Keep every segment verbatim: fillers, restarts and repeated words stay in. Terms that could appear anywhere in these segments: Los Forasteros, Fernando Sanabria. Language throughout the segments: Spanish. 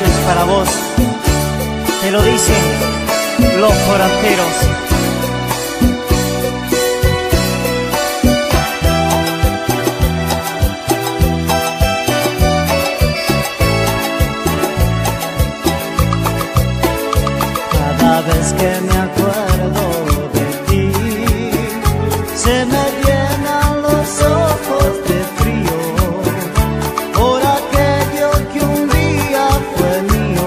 canciones para vos. Te lo dicen los forasteros. Es que me acuerdo de ti, se me llenan los ojos de frío por aquello que un día fue mío,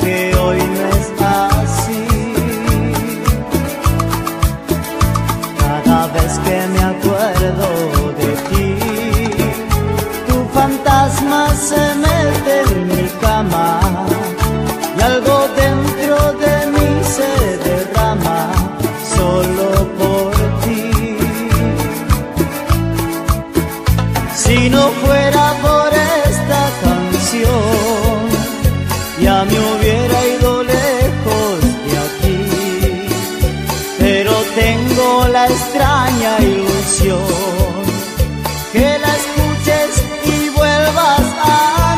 que hoy no es así. Cada vez que me acuerdo de ti, tu fantasma se mete en mi cama y algo dentro de mí se derrama solo por ti. Si no fuera por esta canción, ya me hubiera ido lejos de aquí, pero tengo la extraña ilusión que la escuches y vuelvas a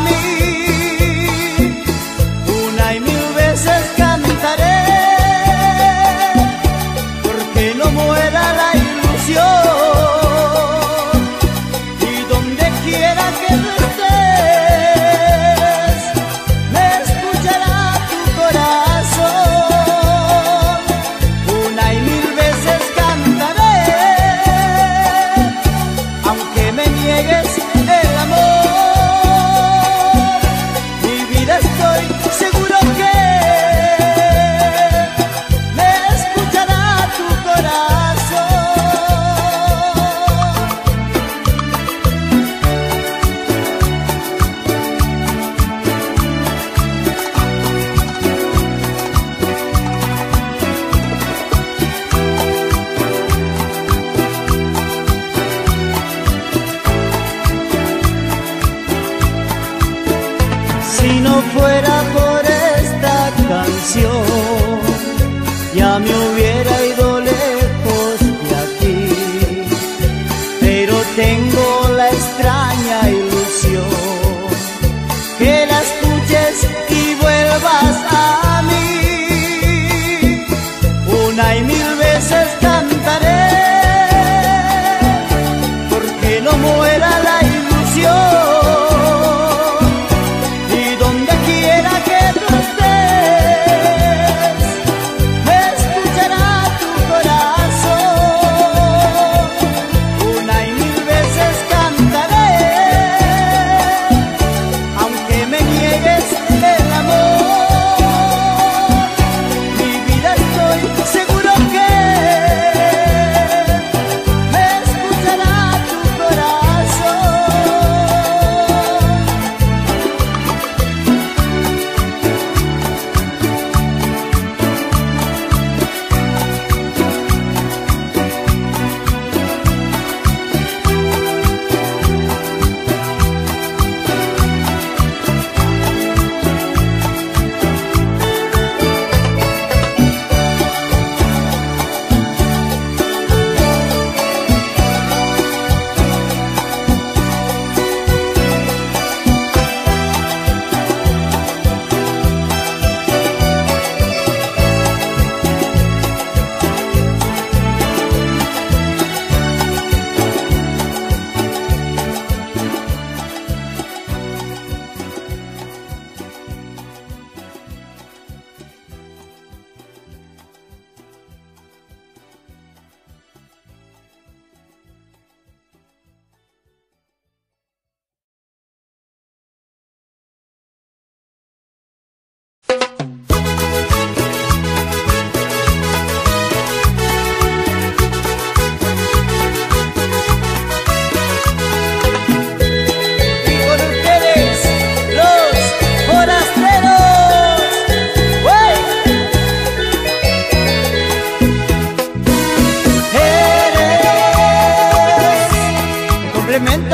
mí. Una y mil veces cantaré, si no fuera por esta canción, ya me hubiera ido lejos de aquí, pero tengo la extraña ilusión que la escuches y vuelvas a mí. Una y mil veces cantaré, porque no muera la ilusión.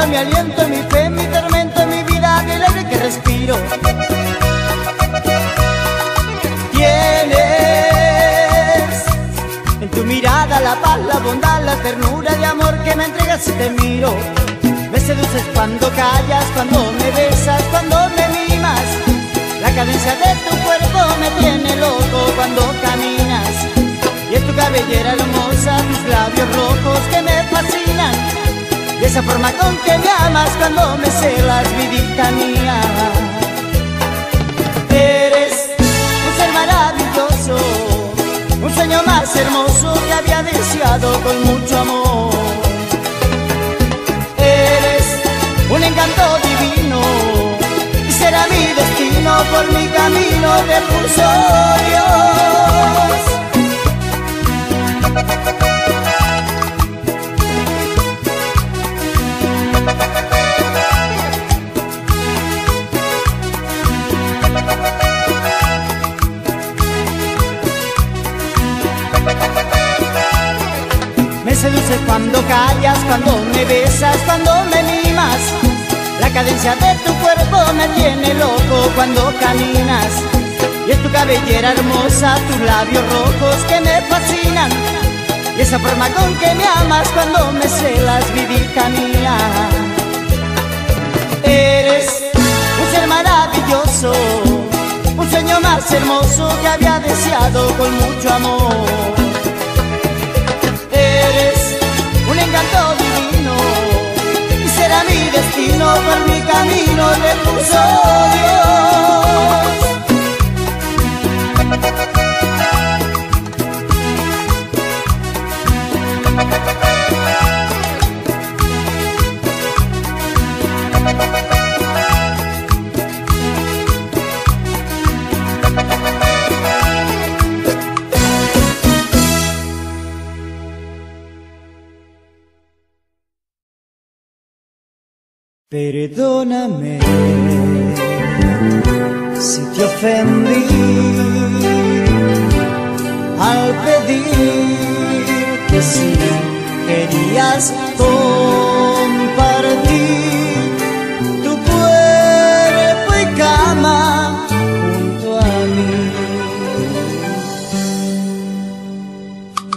Mi aliento, mi fe, mi tormento, mi vida, el aire que respiro. Tienes en tu mirada la paz, la bondad, la ternura de amor que me entregas si te miro. Me seduces cuando callas, cuando me besas, cuando me mimas. La cadencia de tu cuerpo me tiene loco cuando caminas. Y es tu cabellera hermosa, tus labios rojos que me fascinan, y esa forma con que me amas cuando me celas, vidita mía. Eres un ser maravilloso, un sueño más hermoso que había deseado con mucho amor. Eres un encanto divino, y será mi destino, por mi camino te puso Dios. Me seduces cuando callas, cuando me besas, cuando me mimas. La cadencia de tu cuerpo me tiene loco cuando caminas. Y es tu cabellera hermosa, tus labios rojos que me fascinan, y esa forma con que me amas cuando me celas, vidita mía. Eres un ser maravilloso, un sueño más hermoso que había deseado con mucho amor. Eres un encanto divino, y será mi destino, por mi camino te puso Dios. Perdóname si te ofendí al pedir que si querías compartir tu cuerpo y cama junto a mí.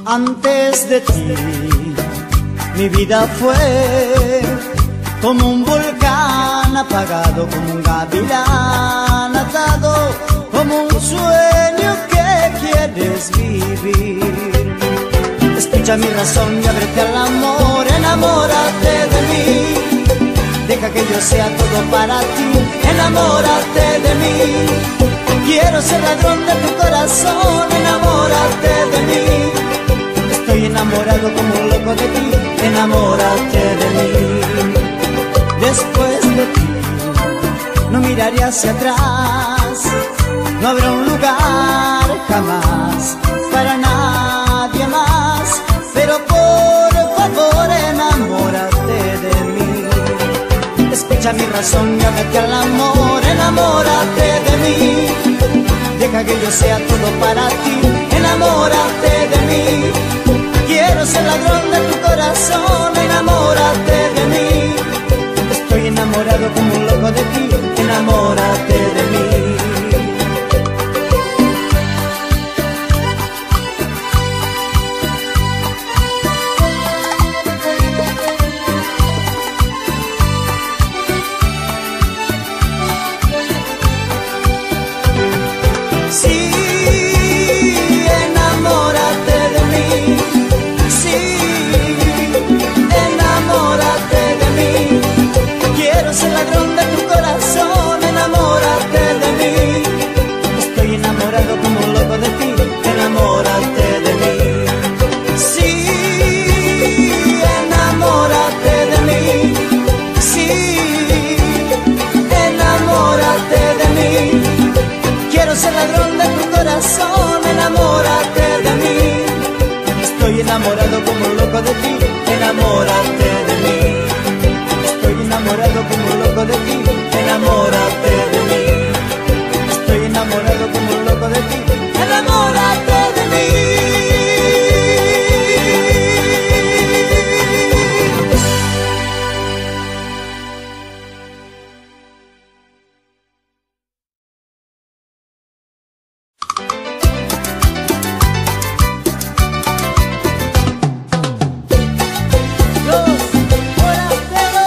Antes de ti mi vida fue como un volcán apagado, como un gavilán atado, como un sueño que quieres vivir. Escucha mi razón y ábrete al amor, enamórate de mí. Deja que yo sea todo para ti, enamórate de mí. Quiero ser ladrón de tu corazón, enamórate de mí. Estoy enamorado como un loco de ti, enamórate de mí. Después de ti no miraré hacia atrás, no habrá un lugar jamás para nadie más. Pero por favor enamórate de mí. Escucha mi razón y ábrete al amor, enamórate de mí. Deja que yo sea todo para ti, enamórate de mí. Quiero ser ladrón de tu corazón, enamórate de mí. Estoy enamorado como un loco de ti, enamórate de mí. Sí, enamórate de mí. Sí, enamórate de mí. Quiero ser ladrón de tu corazón, enamórate de mí. Estoy enamorado como un loco de ti, enamórate de mí. Sí, enamórate de mí. Sí, enamórate de mí. Quiero ser ladrón de tu corazón, enamórate de mí. Estoy enamorado como un loco de ti, enamórate de mí. Enamorado como un loco de ti, enamórate de mí. Estoy enamorado como un loco de ti, enamórate de mí. Los Forasteros.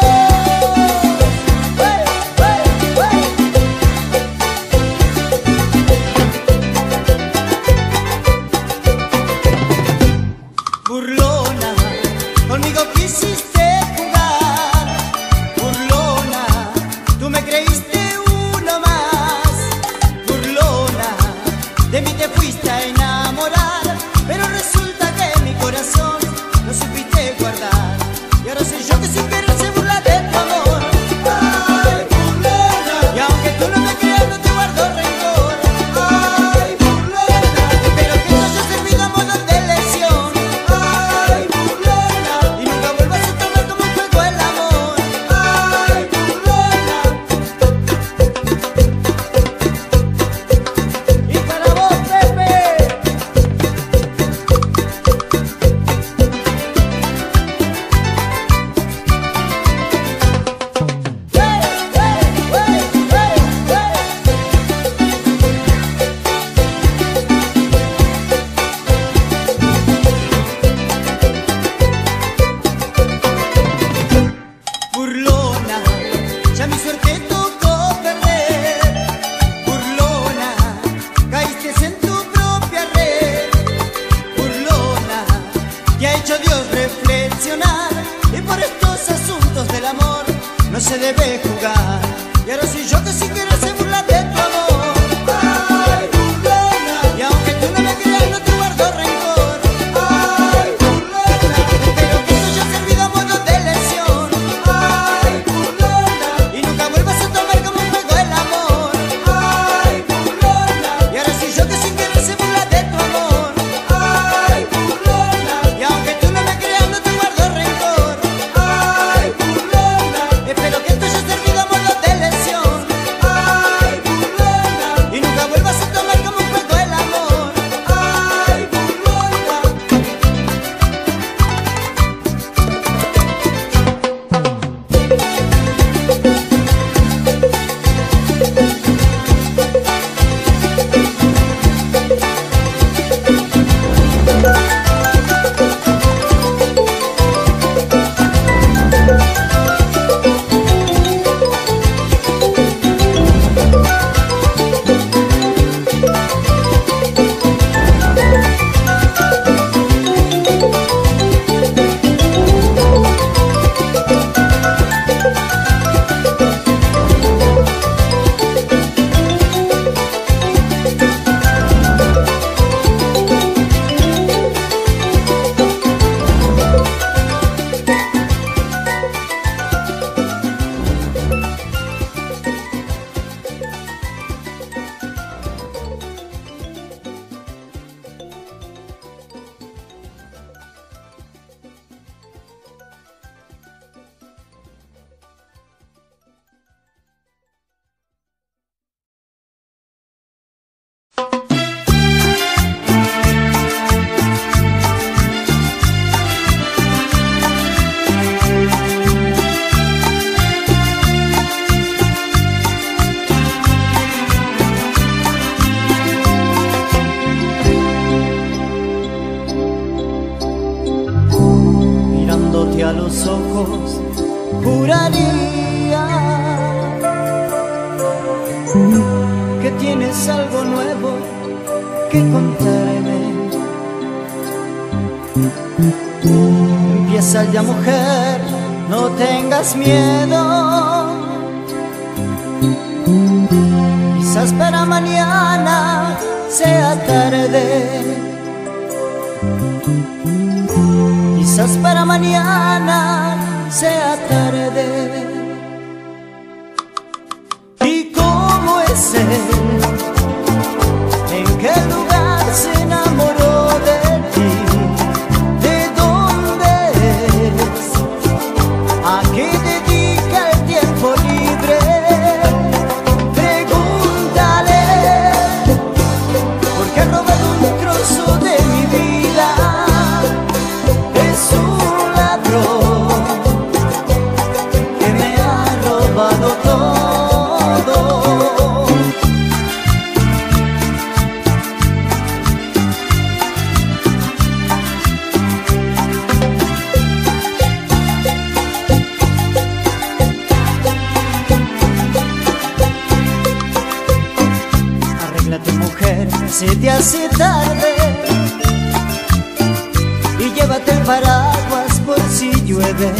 Paraguas por si llueve.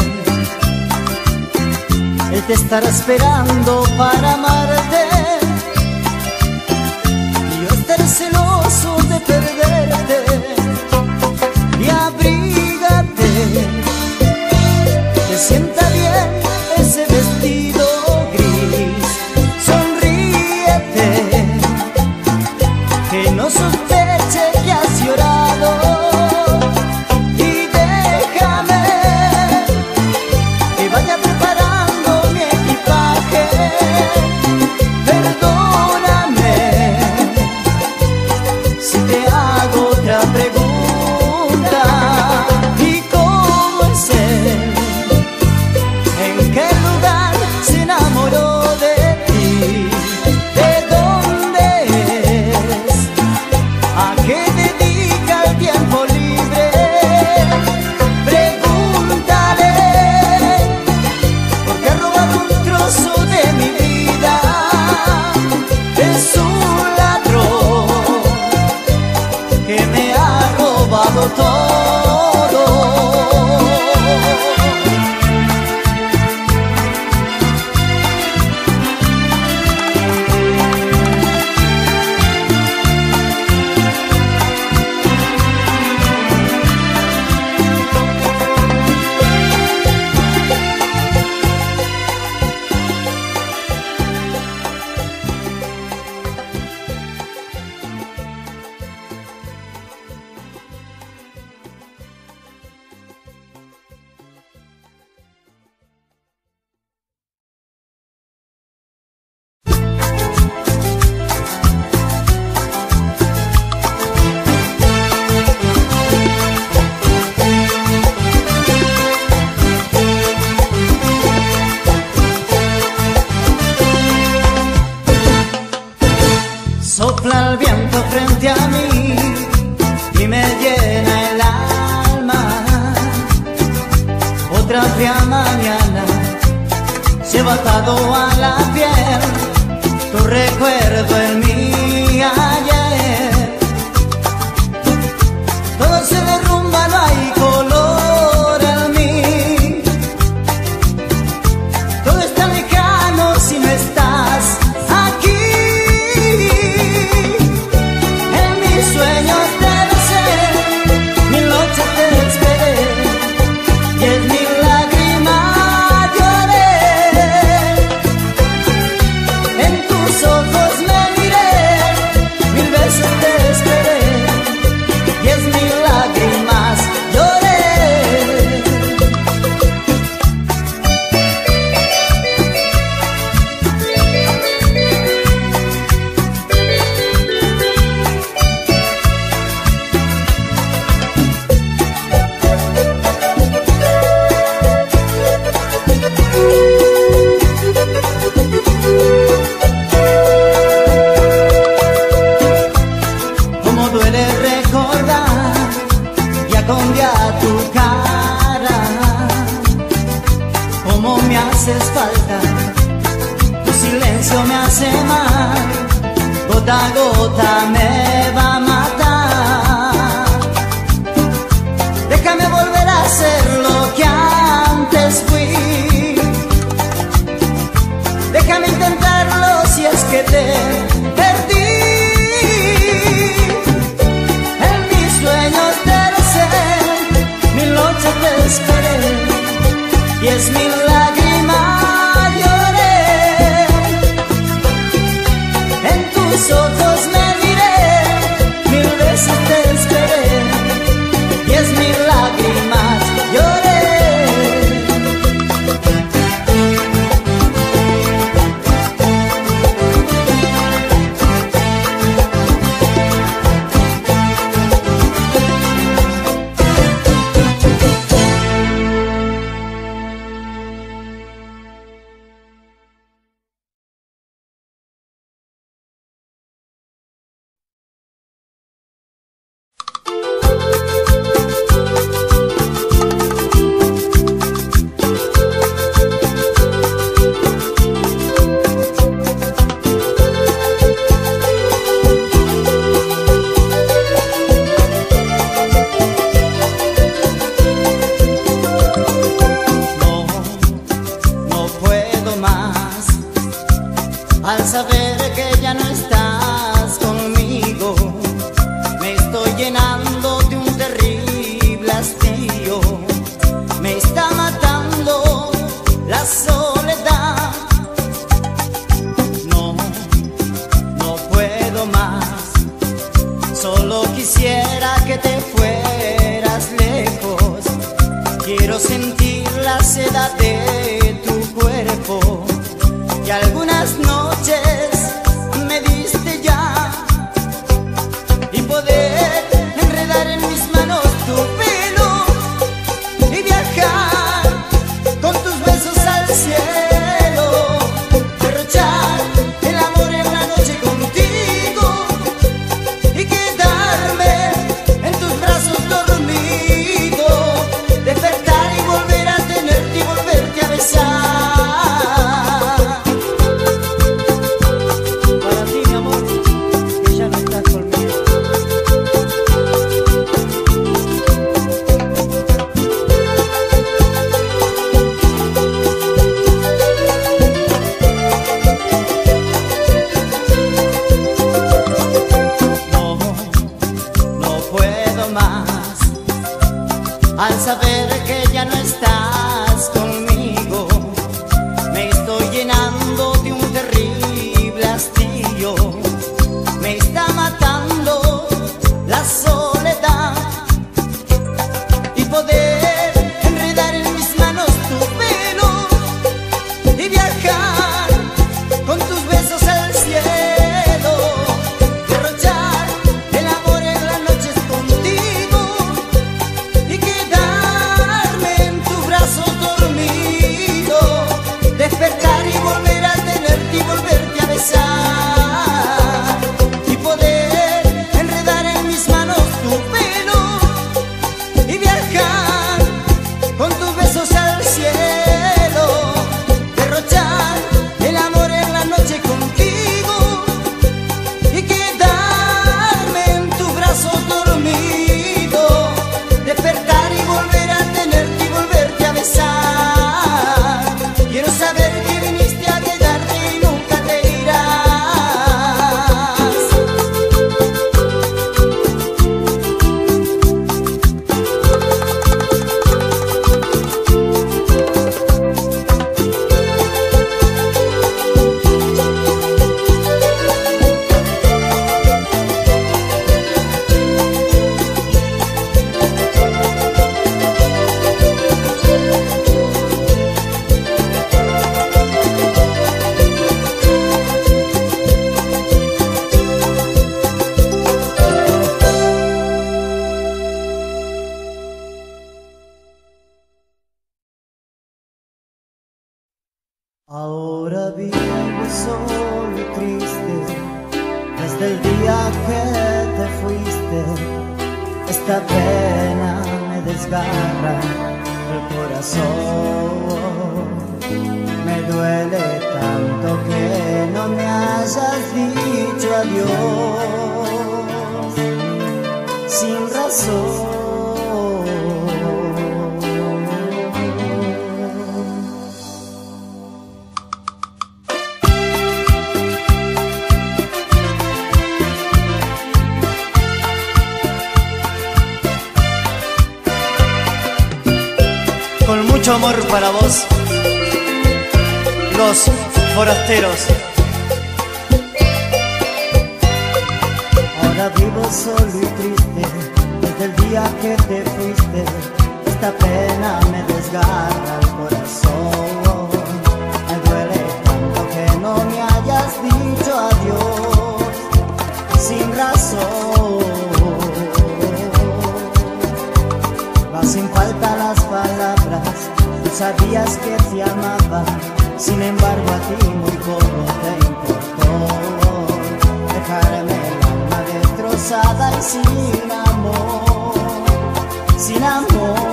Él te estará esperando para amarte. Y yo estaré celoso de perderte. Y abrígate, te sienta bien ese vestido gris. Sonríete, que no sospeche que has llorado. seda de tu cuerpo, y algunas noches me diste ya, y poder enredar en mis manos tu pelo y viajar con tus besos al cielo, derrochar el amor en la noche contigo y quedarme en tus brazos dormido, despertar y volver a tenerte y volverte a besar. Al saber que ya no estás conmigo, me estoy llenando de un terrible hastío. Me está matando la soledad y poder enredar en mis manos tu pelo y viajar con tus besos al cielo. Ahora vivo solo y triste, desde el día que te fuiste. Esta pena me desgarra el corazón. Me duele tanto que no me hayas dicho adiós sin razón. Mucho amor para vos, Los Forasteros. Ahora vivo solo y triste, desde el día que te fuiste. Esta pena me desgarra el corazón. Me duele tanto que no me hayas dicho adiós sin razón. Vas sin falta las palabras. Tú sabías que te amaba, sin embargo a ti muy poco te importó. Dejarme el alma destrozada y sin amor, sin amor.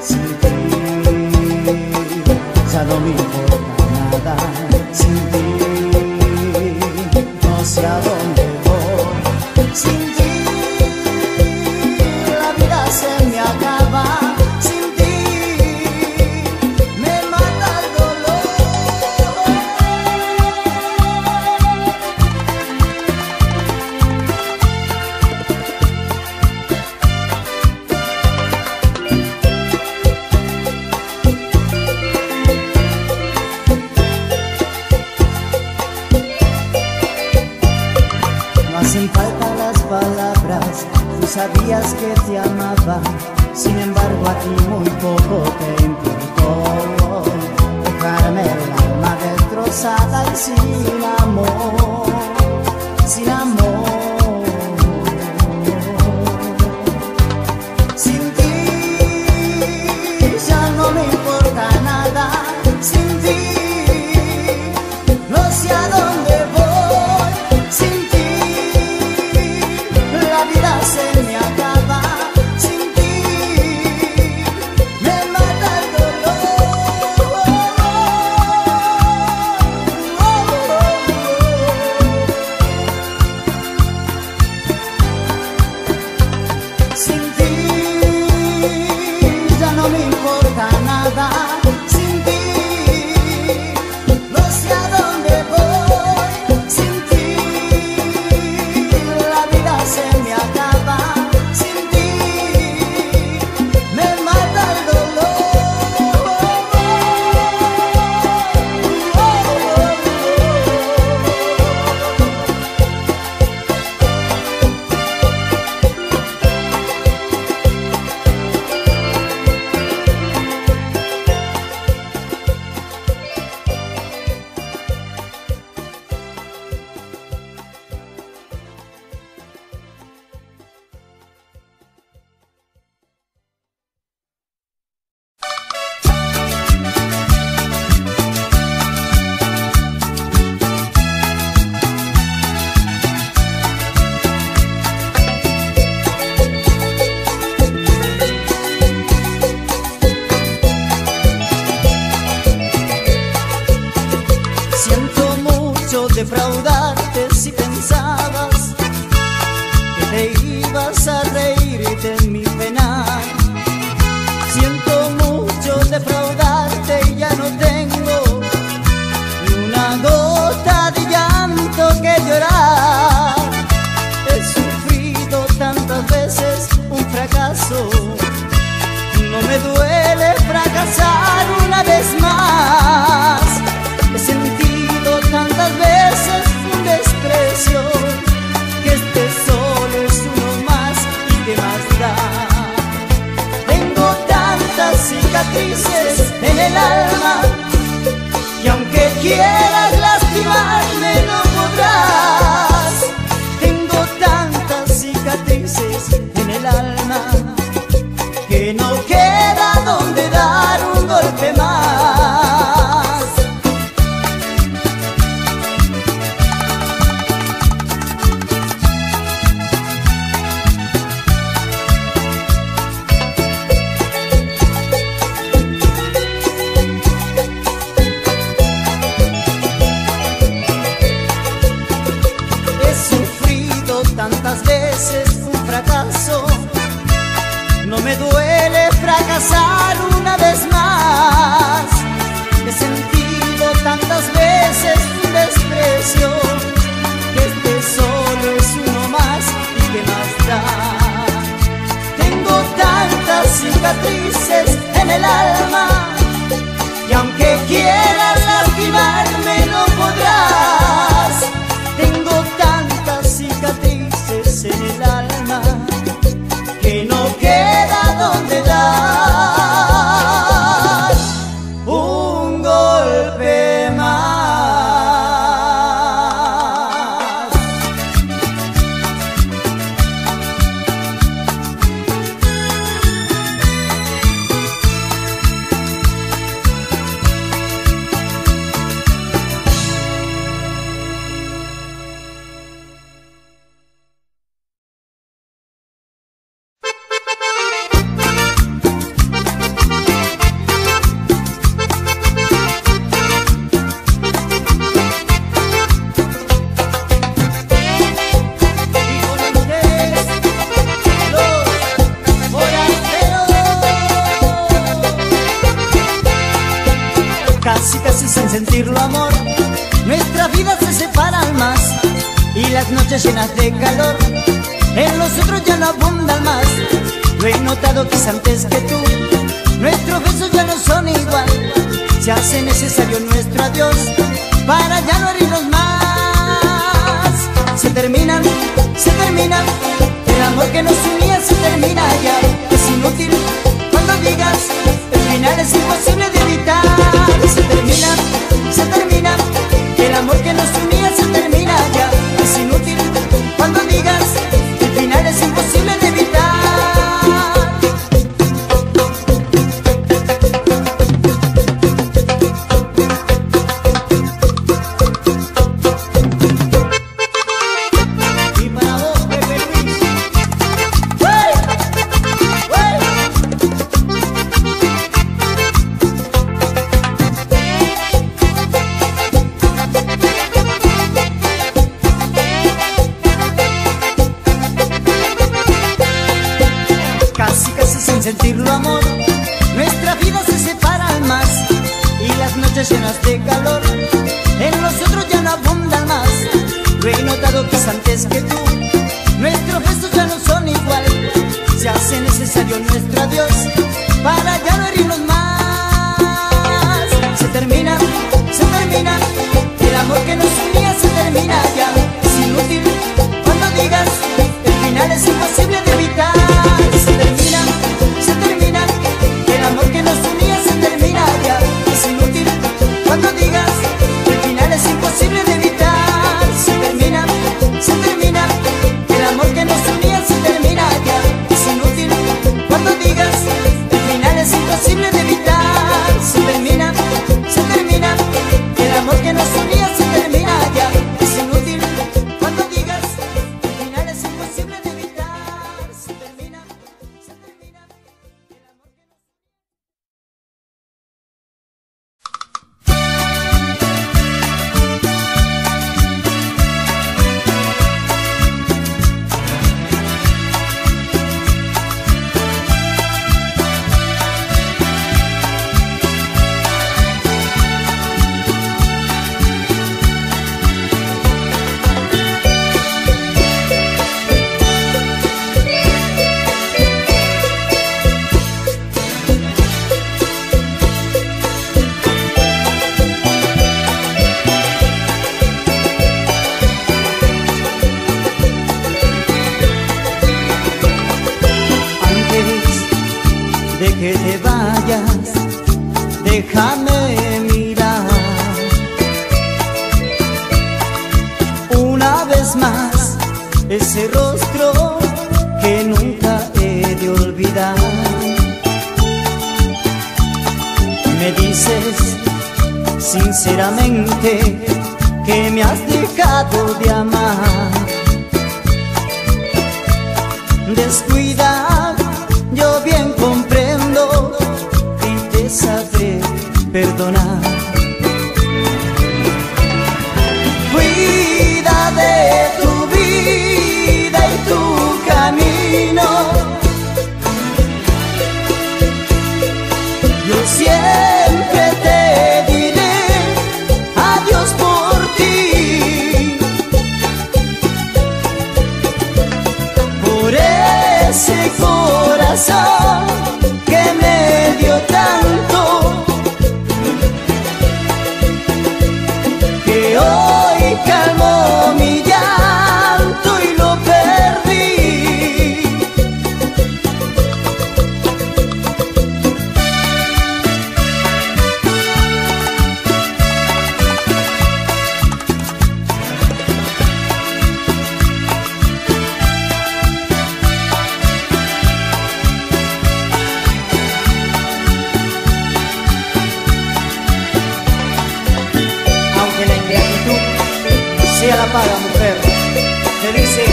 Sin ti ya no me importa nada. Sin ti no sé a dónde voy. Sin ti se me acaba, sin ti me mata el dolor. No hacen falta las palabras. Tú sabías que te amaba, sin embargo a ti muy poco te importó dejarme el alma destrozada y sin amor, sin amor. El amor que nos unía se termina ya. Es inútil cuando digas, el final es imposible de evitar. Se termina, se termina, el amor que nos unía se termina ya. Es inútil cuando digas, el final es imposible de evitar. Sentirlo amor, nuestra vida se separa más, y las noches llenas de calor en nosotros ya no abundan más. Lo he notado que es antes que tú, nuestros besos ya no son igual. Se hace necesario nuestro adiós para ya no herirnos más. Se termina, se termina, el amor que nos unía se termina ya. Es inútil cuando digas, el final es imposible de evitar. Se termina, se termina, el amor que nos unía se termina ya. Es inútil cuando digas, el final es imposible de evitar. Se termina, se termina, el amor que nos unía se termina ya. Es inútil cuando digas, el final es imposible de evitar. Se termina, se termina, el amor que nos unía se termina ya. Es inútil cuando digas, el final es imposible de evitar. Se termina. Déjame mirar una vez más ese rostro que nunca he de olvidar. Me dices sinceramente que me has dejado de amar. Descuida, yo bien comprendo y te sabré perdonar. Cuida de tu vida y tu camino. Yo siempre te diré adiós por ti. Por ese corazón que me dio tanto, hoy calmó mi llanto y lo perdí. La paga, mujer, te dice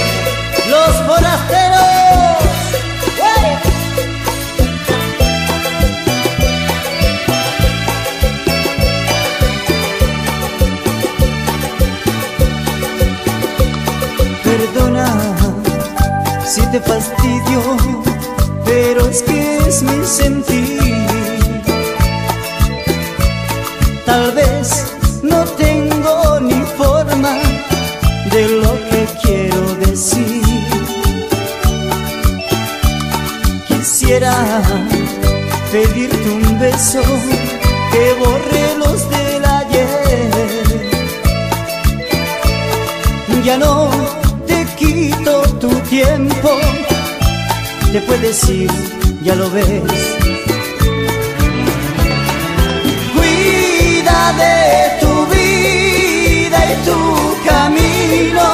Los Forasteros. Perdona si te fastidio, pero es que es mi sentir. Tal vez no tengo ni forma de lo que quiero decir. Quisiera pedirte un beso que borre los del ayer. Ya no te quito tu tiempo, te puedes ir, ya lo ves. Cuida de tu vida y tu camino.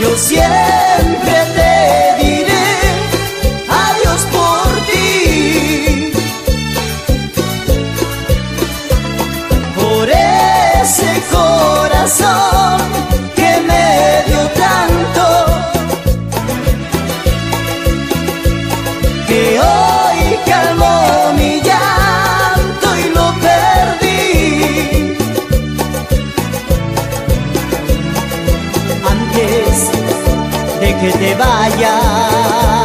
Yo siempre te diré adiós por ti. Por ese corazón que me dio tanto, que hoy calmó mi llanto y lo perdí. Antes de que te vayas,